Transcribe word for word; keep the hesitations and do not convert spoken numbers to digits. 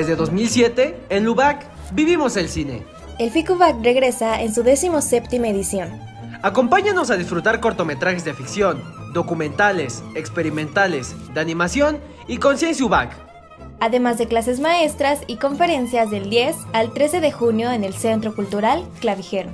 Desde dos mil siete, en Lubac, vivimos el cine. El FICUVAQ regresa en su decimoséptima edición. Acompáñanos a disfrutar cortometrajes de ficción, documentales, experimentales, de animación y conciencia U B A C. Además de clases maestras y conferencias del diez al trece de junio en el Centro Cultural Clavijero.